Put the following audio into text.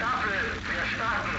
Staffel, der Start.